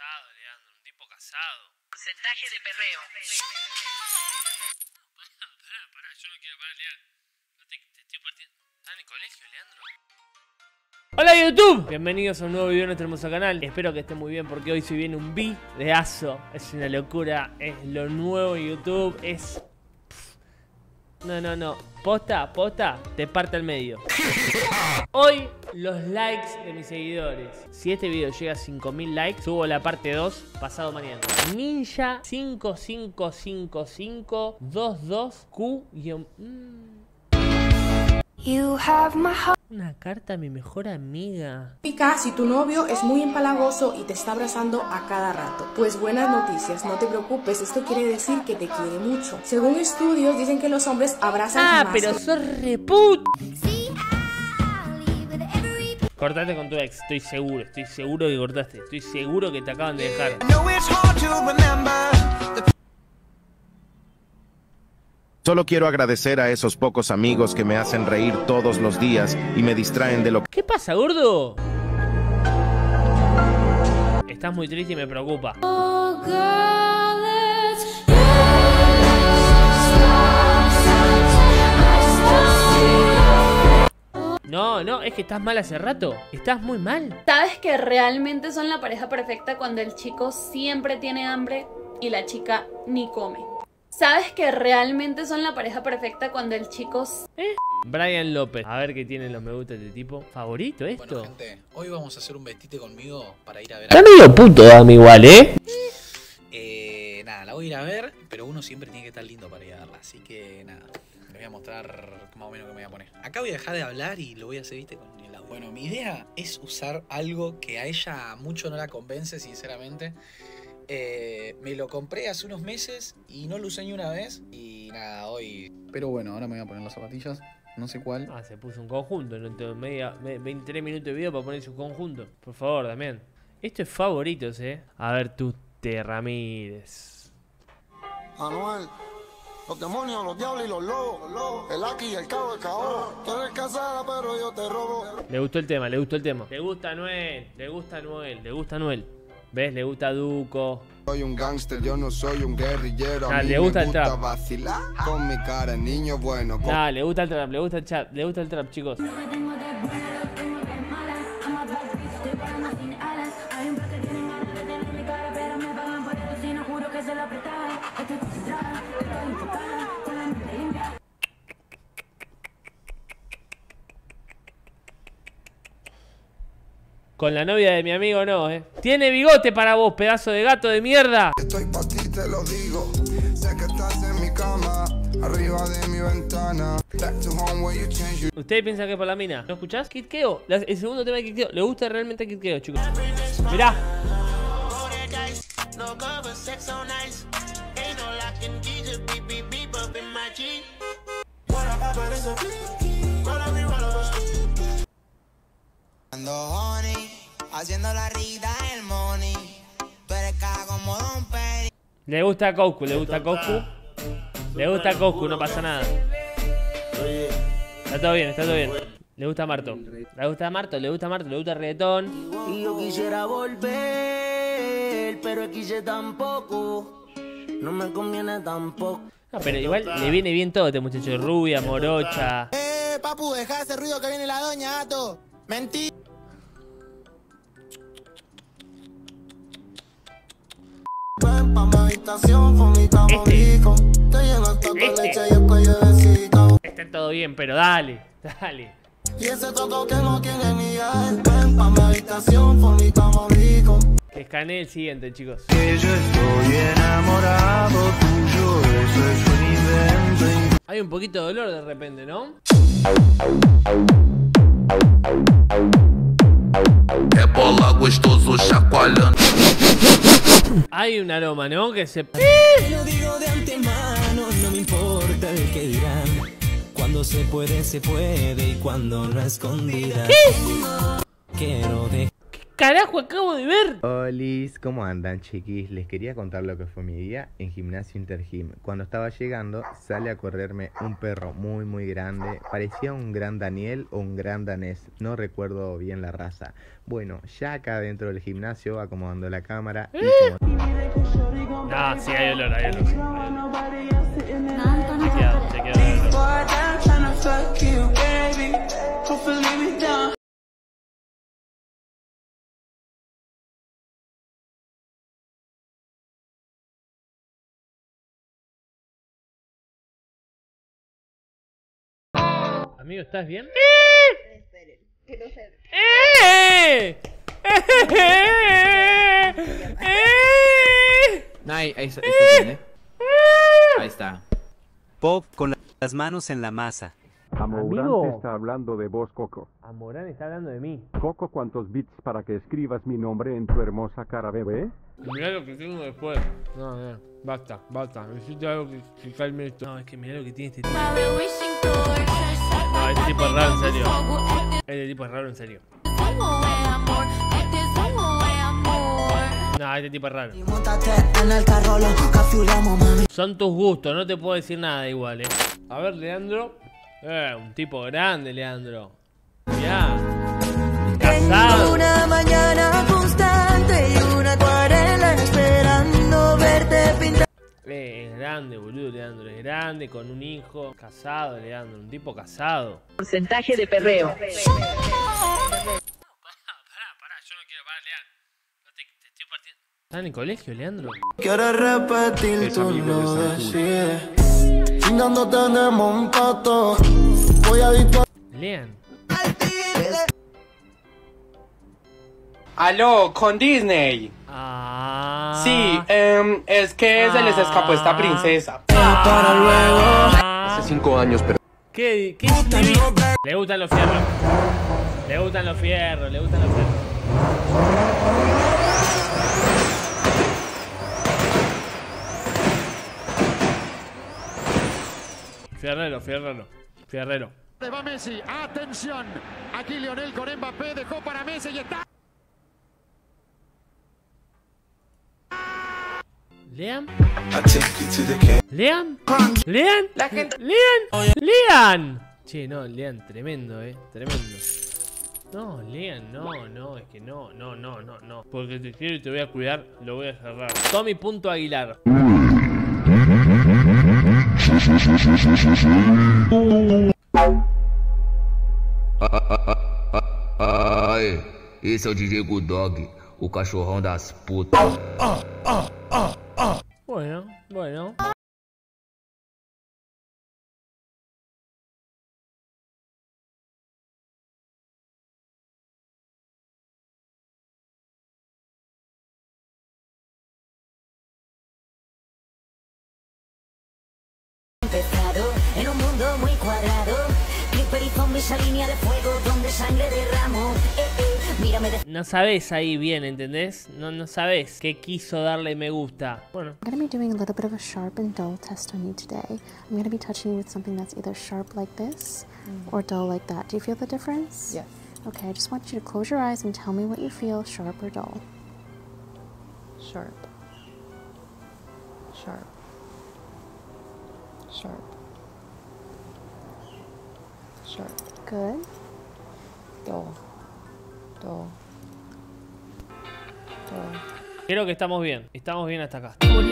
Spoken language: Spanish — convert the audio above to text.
casado, Leandro, un tipo casado. Porcentaje de perreo. Pará, yo no quiero parar, Leandro. No te estoy partiendo. ¿Estás en el colegio, Leandro? ¡Hola YouTube! Bienvenidos a un nuevo video en nuestro hermoso canal. Espero que estén muy bien porque hoy se viene un videazo. Es una locura, es lo nuevo en YouTube, es... No, posta, te parte al medio. Hoy, los likes de mis seguidores. Si este video llega a 5000 likes, subo la parte 2 pasado mañana. Ninja555522Q. Una carta a mi mejor amiga. Pica, si tu novio es muy empalagoso y te está abrazando a cada rato, pues buenas noticias, no te preocupes, esto quiere decir que te quiere mucho. Según estudios dicen que los hombres abrazan más. Ah, pero sos reput. Cortaste con tu ex, estoy seguro que cortaste, estoy seguro que te acaban de dejar. Solo quiero agradecer a esos pocos amigos que me hacen reír todos los días y me distraen de lo que... ¿Qué pasa, gordo? Estás muy triste y me preocupa. Oh, No, es que estás mal hace rato. Estás muy mal. ¿Sabes que realmente son la pareja perfecta cuando el chico siempre tiene hambre y la chica ni come? ¿Sabes que realmente son la pareja perfecta cuando el chico... Brian López. A ver qué tienen los me gusta de tipo. Favorito esto. Bueno, gente, hoy vamos a hacer un vestite conmigo para ir a ver... Está medio puto, dame igual, ¿eh? Nada, la voy a ir a ver, pero uno siempre tiene que estar lindo para ir a verla. Así que, nada, les voy a mostrar más o menos qué me voy a poner. Acá voy a dejar de hablar y lo voy a hacer, viste, con el audio. Bueno, mi idea es usar algo que a ella mucho no la convence, sinceramente. Me lo compré hace unos meses y no lo usé ni una vez. Y nada, hoy... Pero bueno, ahora me voy a poner las zapatillas. No sé cuál. Ah, se puso un conjunto. No tengo 23 minutos de video para ponerse un conjunto. Por favor, también. Esto es favoritos, A ver, tú, te Ramírez. Anuel, los demonios, los diablos y los lobos. El aquí y el cabo, el cabrón. Tú eres casada, pero yo te robo. Le gustó el tema, le gustó el tema. Le gusta Anuel, le gusta Anuel, le gusta Anuel. ¿Ves? Le gusta Duco. Soy un gángster, yo no soy un guerrillero. A mí le gusta el trap. Vacilar con mi cara, niño bueno. Ah, le gusta el trap, le gusta el trap, le gusta el trap, chicos. Con la novia de mi amigo no, Tiene bigote para vos, pedazo de gato de mierda. Estoy pa' ti, te lo digo. Sé que estás en mi cama, arriba de mi ventana. Back to home where you change your... ¿Ustedes piensan que es por la mina? ¿No escuchás? Kitkeo, el segundo tema de Kitkeo. ¿Le gusta realmente Kitkeo, chicos? Mirá. Haciendo la rita el money, perca como Don Peri. Le gusta a Coscu, le gusta a Coscu. Le gusta a Coscu, no pasa nada. Está todo bien, está todo bien. Le gusta a Marto. Le gusta a Marto, le gusta a Marto, le gusta el reggaetón. Y yo quisiera volver, pero quise tampoco. No me conviene tampoco. No, pero igual le viene bien todo este muchacho. Rubia, morocha. Papu, dejá ese ruido que viene la doña, gato. Mentira. Está todo bien, pero dale, dale. Que escanee el siguiente, chicos. Que yo estoy enamorado tuyo, eso es un invento. Hay un poquito de dolor de repente, ¿no? Hay un aroma, ¿no? Que se... Te lo digo de antemano, no me importa el que dirán. Cuando se puede y cuando no escondida. ¿Qué? Quiero de... carajo acabo de ver? Olis, ¿cómo andan, chiquis? Les quería contar lo que fue mi día en gimnasio Intergym. Cuando estaba llegando, sale a correrme un perro muy, muy grande. Parecía un gran Daniel o un gran danés. No recuerdo bien la raza. Bueno, ya acá dentro del gimnasio, acomodando la cámara. ¿Eh? No, sí, hay olor, hay olor. Chequeado. Amigo, ¿estás bien? Esperen, que no se... Ahí está. Pop con las manos en la masa. Amorán te está hablando de vos, Coco. Amorán está hablando de mí. Coco, ¿cuántos bits para que escribas mi nombre en tu hermosa cara, bebé? Mirá lo que tengo después. No, no, basta, basta. Necesito algo que calme esto. No, es que mirá lo que tiene este tipo. No, este tipo es raro, en serio. Este tipo es raro, en serio. No, este tipo es raro. Son tus gustos, no te puedo decir nada igual, eh. A ver, Leandro. Un tipo grande, Leandro. Ya. Casado. Una mañana constante y una acuarela esperando verte pintar. Es grande, boludo, Leandro. Es grande, con un hijo. Casado, Leandro. Un tipo casado. Porcentaje de perreo. No, pará, pará. Yo no quiero parar, Leandro. No te estoy partiendo. ¿Estás en el colegio, Leandro? Quiero repetir tu nombre. No tenemos un pato. Voy adicto a... Lean. Aló, con Disney. Ah. Sí, es que se les escapó esta princesa. Para luego. Hace 5 años, pero... ¿Qué le gustan los fierros? Le gustan los fierros, le gustan los fierros. Fierrero, fierrero, fierrero. Va Messi, atención. Aquí Lionel con Mbappé, dejó para Messi y está. Lean. Lean. Lean. La gente. Lean. Lean. Che, no, Lean, tremendo, tremendo. No, Lean, no, no, es que no, no, no, no, no. Porque te quiero y te voy a cuidar, lo voy a cerrar. Tommy.Aguilar. Ai, esse é o DJ Good Dog, o cachorrão das putas. Bueno, bueno. En un mundo muy cuadrado, Clipper y zombie, esa línea de fuego donde sangre derramo. Mírame de... No sabés ahí bien, ¿entendés? No, no sabés qué quiso darle me gusta. Bueno. I'm gonna be doing a little bit of a sharp and dull test on you today. I'm gonna be touching you with something that's either sharp like this or dull like that. Do you feel the difference? Yes. Okay, I just want you to close your eyes and tell me what you feel, sharp or dull. Sharp. Sharp. Sharp. Sharp. Good. Dull. Dull. Dull. Creo que estamos bien hasta acá.